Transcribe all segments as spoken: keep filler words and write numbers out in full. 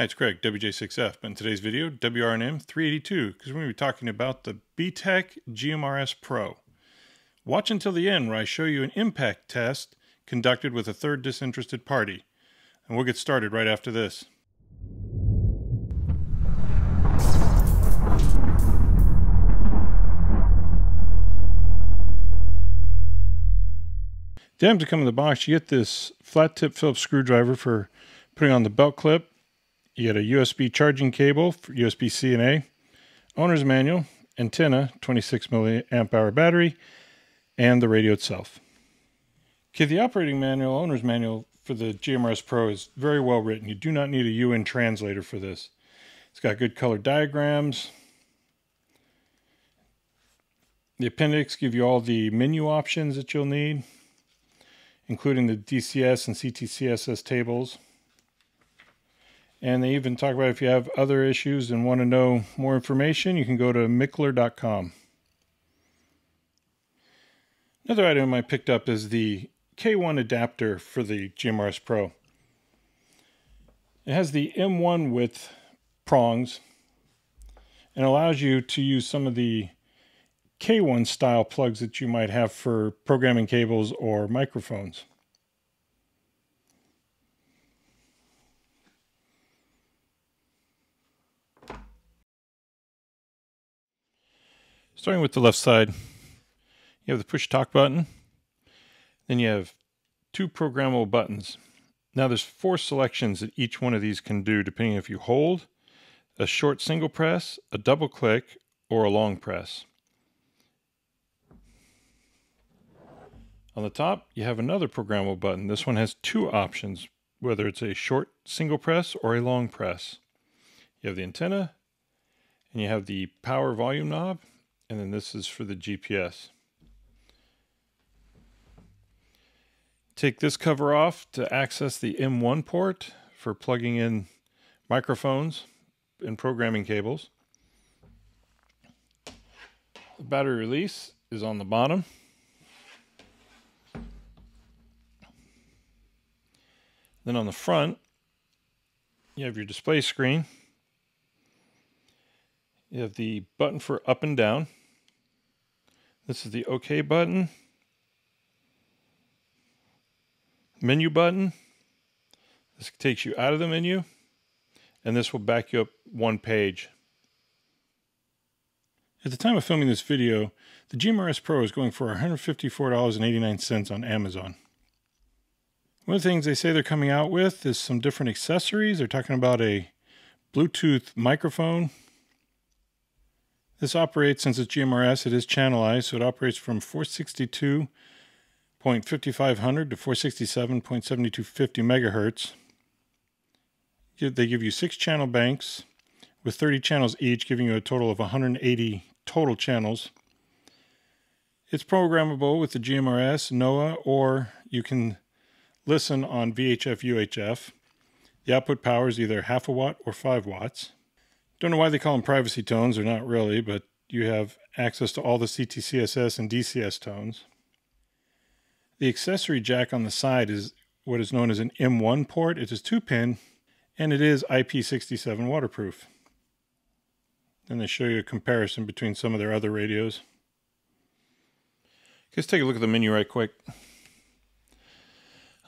Hi, it's Greg, W J six F, and in today's video, W R N M three eighty-two, because we're going to be talking about the BTech G M R S Pro. Watch until the end where I show you an impact test conducted with a third disinterested party, and we'll get started right after this. The items that come in the box, you get this flat tip Phillips screwdriver for putting on the belt clip. You get a U S B charging cable for U S B C and A, owner's manual, antenna, twenty-six milliamp hour battery, and the radio itself. Okay, the operating manual, owner's manual for the G M R S Pro is very well written. You do not need a U N translator for this. It's got good color diagrams. The appendix gives you all the menu options that you'll need, including the D C S and C T C S S tables. And they even talk about if you have other issues and want to know more information, you can go to Mickler dot com. Another item I picked up is the K one adapter for the G M R S Pro. It has the M one width prongs and allows you to use some of the K one style plugs that you might have for programming cables or microphones. Starting with the left side, you have the push talk button, then you have two programmable buttons. Now there's four selections that each one of these can do depending if you hold, a short single press, a double click, or a long press. On the top, you have another programmable button. This one has two options, whether it's a short single press or a long press. You have the antenna, and you have the power volume knob, and then this is for the G P S. Take this cover off to access the M one port for plugging in microphones and programming cables. The battery release is on the bottom. Then on the front, you have your display screen. You have the button for up and down. This is the OK button, menu button. This takes you out of the menu, and this will back you up one page. At the time of filming this video, the G M R S Pro is going for one hundred fifty-four dollars and eighty-nine cents on Amazon. One of the things they say they're coming out with is some different accessories. They're talking about a Bluetooth microphone. This operates, since it's G M R S, it is channelized, so it operates from four sixty-two point five five hundred to four sixty-seven point seven two five zero megahertz. They give you six channel banks with thirty channels each, giving you a total of one hundred eighty total channels. It's programmable with the G M R S, NOAA, or you can listen on V H F, U H F. The output power is either half a watt or five watts. Don't know why they call them privacy tones, they're not really, but you have access to all the C T C S S and D C S tones. The accessory jack on the side is what is known as an M one port. It is two pin, and it is I P sixty-seven waterproof. Then they show you a comparison between some of their other radios. Let's take a look at the menu right quick.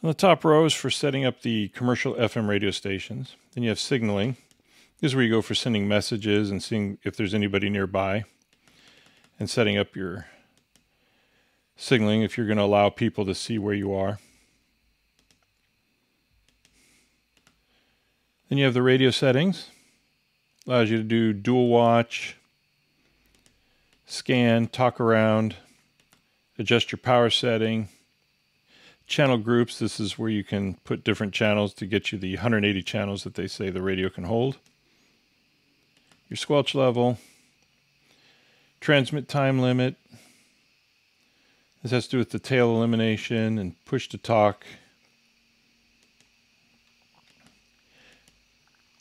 On the top row is for setting up the commercial F M radio stations. Then you have signaling. This is where you go for sending messages and seeing if there's anybody nearby and setting up your signaling if you're going to allow people to see where you are. Then you have the radio settings. Allows you to do dual watch, scan, talk around, adjust your power setting, channel groups. This is where you can put different channels to get you the one hundred eighty channels that they say the radio can hold. Your squelch level, transmit time limit. This has to do with the tail elimination and push to talk.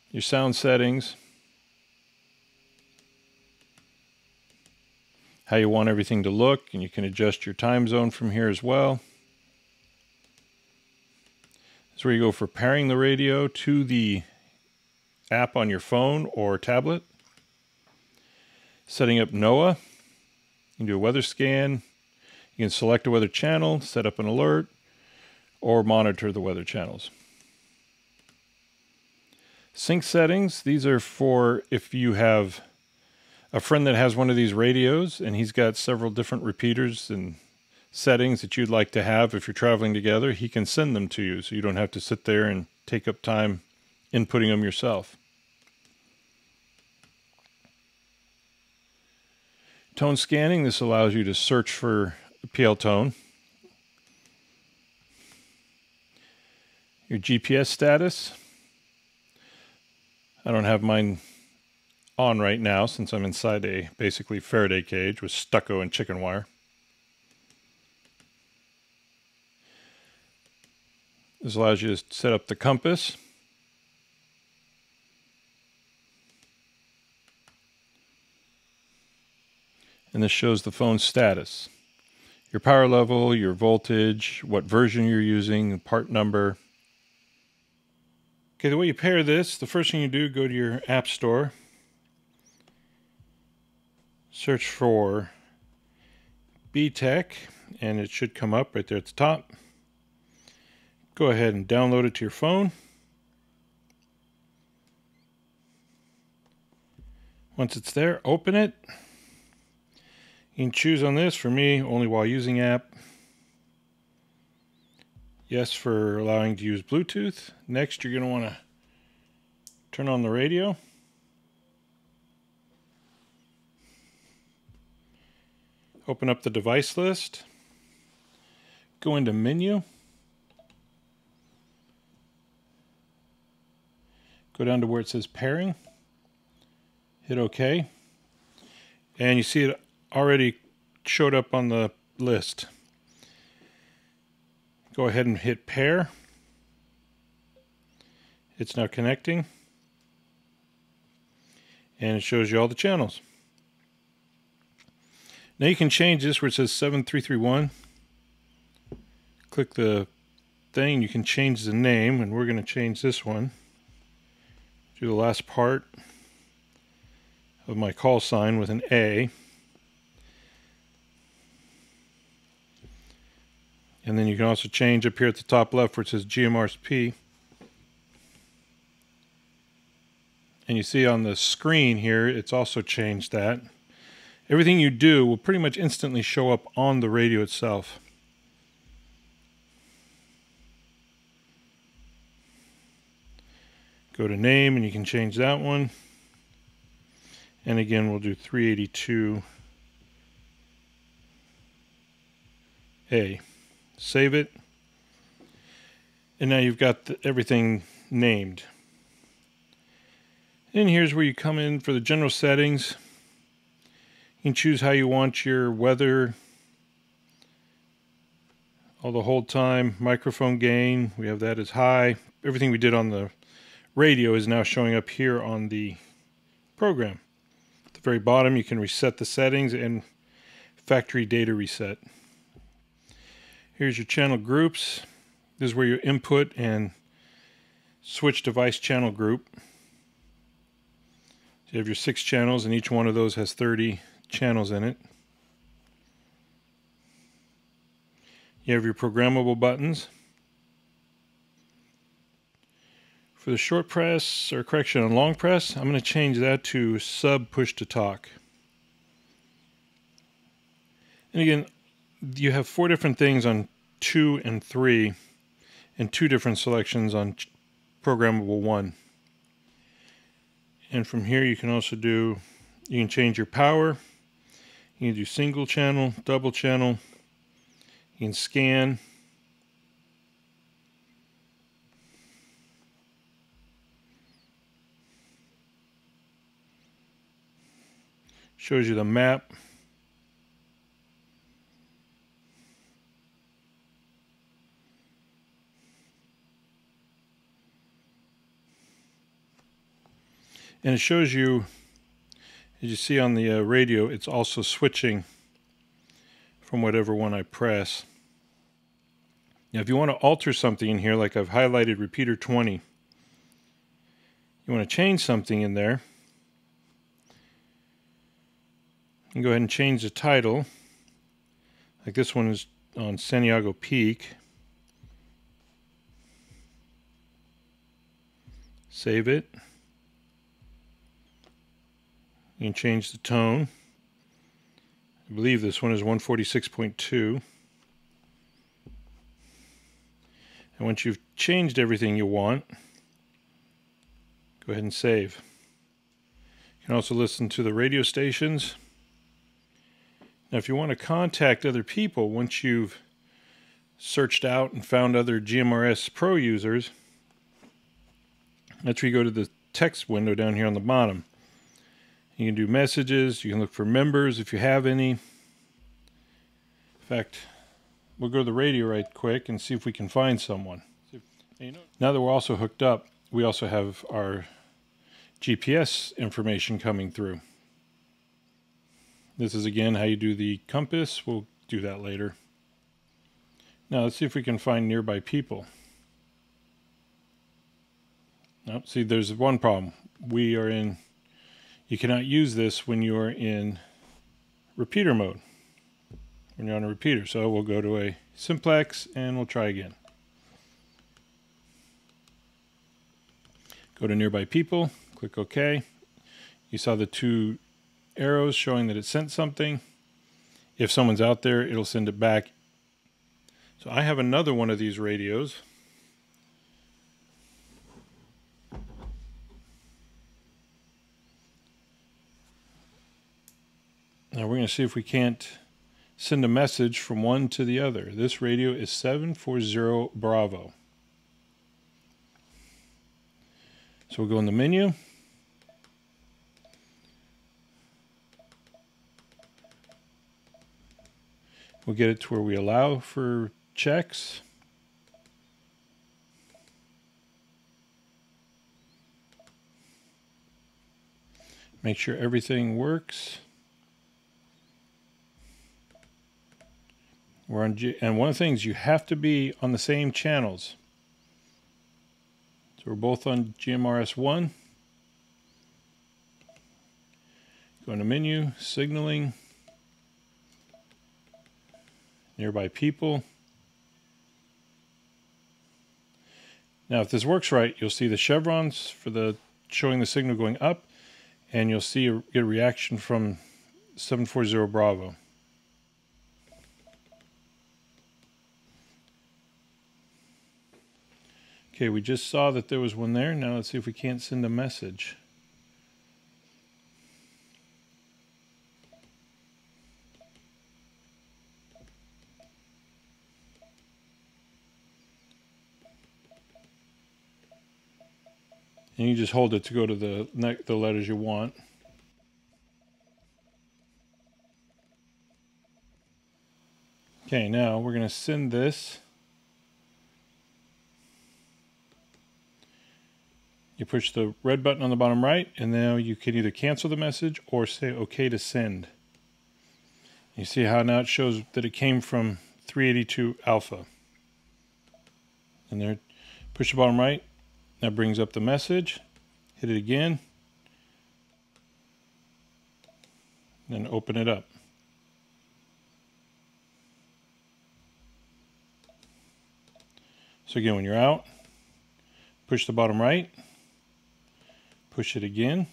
Your sound settings. How you want everything to look, and you can adjust your time zone from here as well. This is where you go for pairing the radio to the app on your phone or tablet. Setting up NOAA. You can do a weather scan. You can select a weather channel, set up an alert, or monitor the weather channels. Sync settings. These are for if you have a friend that has one of these radios and he's got several different repeaters and settings that you'd like to have if you're traveling together, he can send them to you so you don't have to sit there and take up time inputting them yourself. Tone scanning. This allows you to search for a P L tone. Your G P S status. I don't have mine on right now since I'm inside a basically Faraday cage with stucco and chicken wire. This allows you to set up the compass. And this shows the phone's status. Your power level, your voltage, what version you're using, the part number. Okay, the way you pair this, the first thing you do, go to your app store. Search for BTech, and it should come up right there at the top. Go ahead and download it to your phone. Once it's there, open it. You can choose on this, for me, only while using app. Yes, for allowing to use Bluetooth. Next, you're going to want to turn on the radio. Open up the device list. Go into menu. Go down to where it says pairing. Hit OK. And you see it already showed up on the list. Go ahead and hit pair. It's now connecting. And it shows you all the channels. Now you can change this where it says seven three three one. Click the thing. You can change the name, and we're going to change this one to the last part of my call sign with an A. And then you can also change up here at the top left where it says G M R S P. And you see on the screen here, it's also changed that. Everything you do will pretty much instantly show up on the radio itself. Go to name, and you can change that one. And again, we'll do three eighty-two A. Save it, and now you've got the, everything named. And here's where you come in for the general settings. You can choose how you want your weather, all the hold time, microphone gain. We have that as high. Everything we did on the radio is now showing up here on the program. At the very bottom, you can reset the settings and factory data reset. Here's your channel groups. This is where you input and switch device channel group. So you have your six channels, and each one of those has thirty channels in it. You have your programmable buttons. For the short press, or correction on long press, I'm going to change that to sub push to talk. And again, you have four different things on two and three, and two different selections on programmable one. And from here you can also do, you can change your power. You can do single channel, double channel. You can scan. Shows you the map. And it shows you, as you see on the uh, radio, it's also switching from whatever one I press. Now, if you want to alter something in here, like I've highlighted repeater twenty, you you want to change something in there, you can go ahead and change the title. Like this one is on Santiago Peak. Save it. You can change the tone. I believe this one is one forty-six point two. And once you've changed everything you want, go ahead and save. You can also listen to the radio stations. Now, if you want to contact other people, once you've searched out and found other G M R S Pro users, that's where you go to the text window down here on the bottom. You can do messages. You can look for members if you have any. In fact, we'll go to the radio right quick and see if we can find someone. Now that we're also hooked up, we also have our G P S information coming through. This is again how you do the compass. We'll do that later. Now let's see if we can find nearby people. Now, see, there's one problem. We are in, you cannot use this when you are in repeater mode. When you're on a repeater. So we'll go to a simplex and we'll try again. Go to nearby people, click OK. You saw the two arrows showing that it sent something. If someone's out there, it'll send it back. So I have another one of these radios. Now we're going to see if we can't send a message from one to the other. This radio is seven four zero Bravo. So we'll go in the menu. We'll get it to where we allow for checks. Make sure everything works. We're on G, and one of the things, you have to be on the same channels. So we're both on G M R S one. Go into menu, signaling, nearby people. Now if this works right, you'll see the chevrons for the showing the signal going up, and you'll see a, get a reaction from seven four zero Bravo. Okay, we just saw that there was one there. Now let's see if we can't send a message. And you just hold it to go to the next, the letters you want. Okay, now we're going to send this. You push the red button on the bottom right, and now you can either cancel the message or say OK to send. You see how now it shows that it came from three eighty-two Alpha. And there, push the bottom right, that brings up the message. Hit it again, then open it up. So again, when you're out, push the bottom right. Push it again,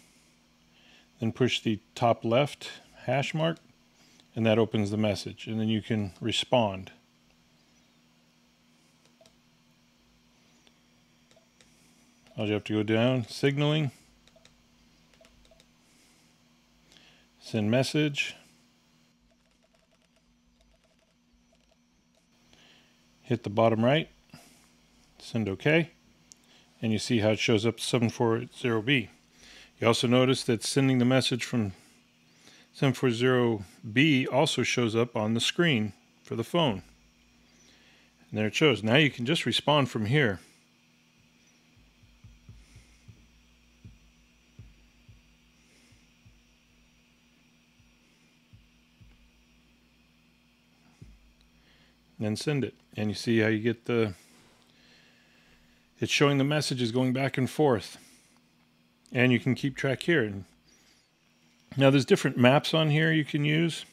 then push the top left hash mark, and that opens the message, and then you can respond. All you have to go down, signaling, send message, hit the bottom right, send OK, and you see how it shows up seven four zero B. You also notice that sending the message from seven four zero B also shows up on the screen for the phone. And there it shows. Now you can just respond from here. Then send it. And you see how you get the... It's showing the messages going back and forth. and you can keep track here. Now there's different maps on here you can use.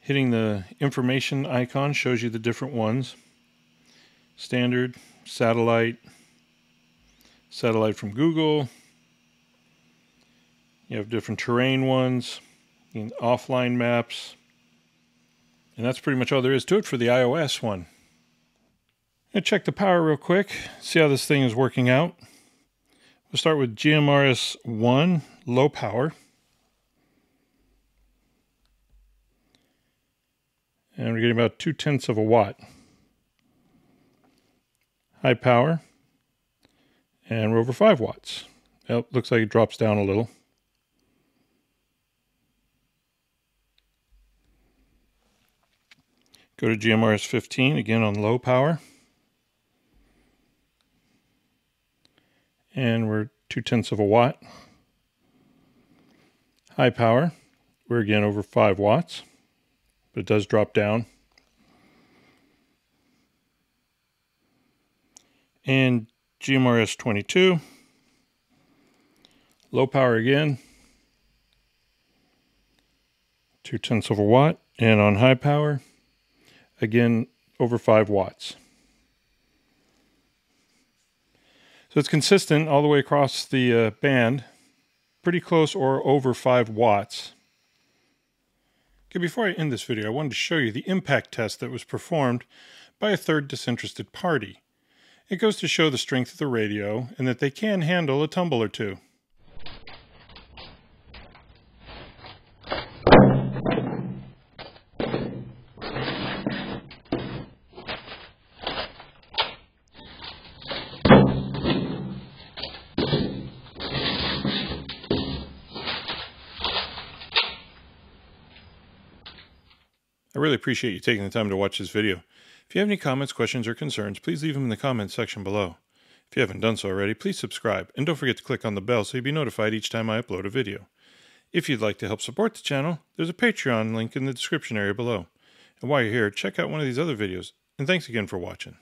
Hitting the information icon shows you the different ones. Standard, satellite, satellite from Google. You have different terrain ones, and offline maps. And that's pretty much all there is to it for the iOS one. I'm going to check the power real quick, see how this thing is working out. We'll start with G M R S one, low power. And we're getting about two tenths of a watt. High power. And we're over five watts. Oh, looks like it drops down a little. Go to G M R S fifteen, again on low power. And we're two-tenths of a watt. High power, we're again over five watts, but it does drop down. And G M R S twenty-two, low power again, two-tenths of a watt, and on high power, again, over five watts. So it's consistent all the way across the uh, band, pretty close or over five watts. Okay, before I end this video, I wanted to show you the impact test that was performed by a third disinterested party. It goes to show the strength of the radio and that they can handle a tumble or two. I really appreciate you taking the time to watch this video. If you have any comments, questions, or concerns, please leave them in the comments section below. If you haven't done so already, please subscribe, and don't forget to click on the bell so you'll be notified each time I upload a video. If you'd like to help support the channel, there's a Patreon link in the description area below. And while you're here, check out one of these other videos, and thanks again for watching.